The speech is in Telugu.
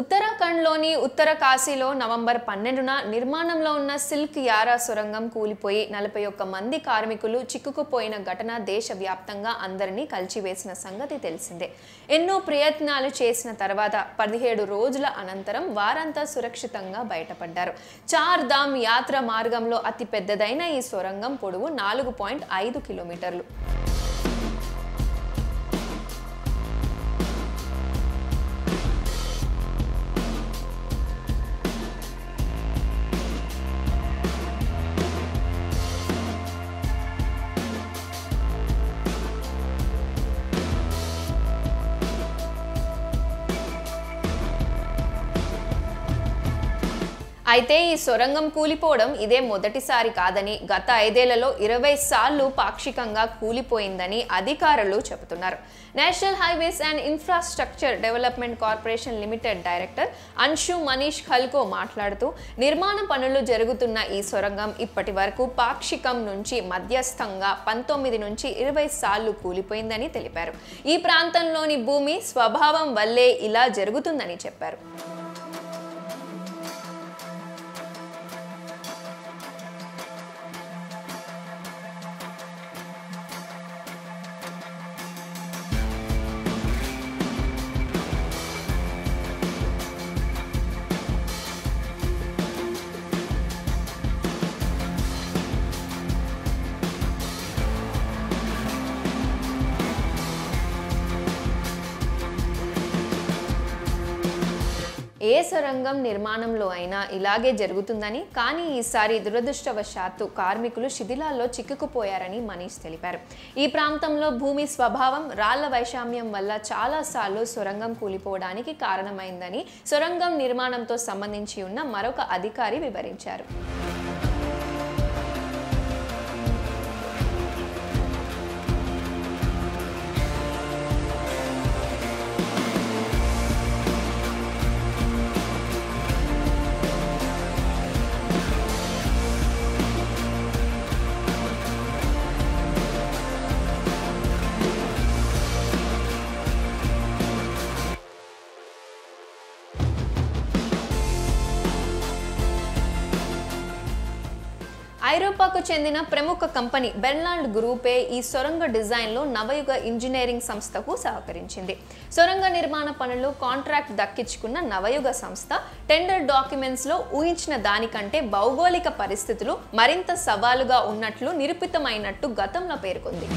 ఉత్తరాఖండ్లోని ఉత్తరకాశీలో నవంబర్ 12న నిర్మాణంలో ఉన్న సిల్కియారా సొరంగం కూలిపోయి 41 మంది కార్మికులు చిక్కుకుపోయిన ఘటన దేశవ్యాప్తంగా అందరినీ కలిచివేసిన సంగతి తెలిసిందే. ఎన్నో ప్రయత్నాలు చేసిన తర్వాత 17 రోజుల అనంతరం వారంతా సురక్షితంగా బయటపడ్డారు. చార్ ధామ్ యాత్ర మార్గంలో అతి పెద్దదైన ఈ సొరంగం పొడవు 4.5 కిలోమీటర్లు. అయితే ఈ సొరంగం కూలిపోవడం ఇదే మొదటిసారి కాదని, గత 5 ఏళ్లలో 20 సార్లు పాక్షికంగా కూలిపోయిందని అధికారులు చెబుతున్నారు. National highways and infrastructure development corporation limited director Anshu Manish ఖల్కో మాట్లాడుతూ, నిర్మాణ పనులు జరుగుతున్న ఈ సొరంగం ఇప్పటి వరకు పాక్షికం నుంచి మధ్యస్థంగా 19 నుంచి 20 సార్లు కూలిపోయిందని తెలిపారు. ఈ ప్రాంతంలోని భూమి స్వభావం వల్లే ఇలా జరుగుతుందని చెప్పారు. ఏ సొరంగం నిర్మాణంలో అయినా ఇలాగే జరుగుతుందని, కానీ ఈసారి దురదృష్టవశాత్తు కార్మికులు శిథిలాల్లో చిక్కుకుపోయారని మనీష్ తెలిపారు. ఈ ప్రాంతంలో భూమి స్వభావం, రాళ్ల వైషమ్యం వల్ల చాలాసార్లు సొరంగం కూలిపోవడానికి కారణమైందని సొరంగం నిర్మాణంతో సంబంధించి ఉన్న మరొక అధికారి వివరించారు. ఐరోపాకు చెందిన ప్రముఖ కంపెనీ బెర్లాండ్ గ్రూపే ఈ సొరంగ డిజైన్లో నవయుగ ఇంజనీరింగ్ సంస్థకు సహకరించింది. సొరంగ నిర్మాణ పనుల్లో కాంట్రాక్ట్ దక్కించుకున్న నవయుగ సంస్థ టెండర్ డాక్యుమెంట్స్లో ఊహించిన దానికంటే భౌగోళిక పరిస్థితులు మరింత సవాలుగా ఉన్నట్లు నిరూపితమైనట్టు గతంలో పేర్కొంది.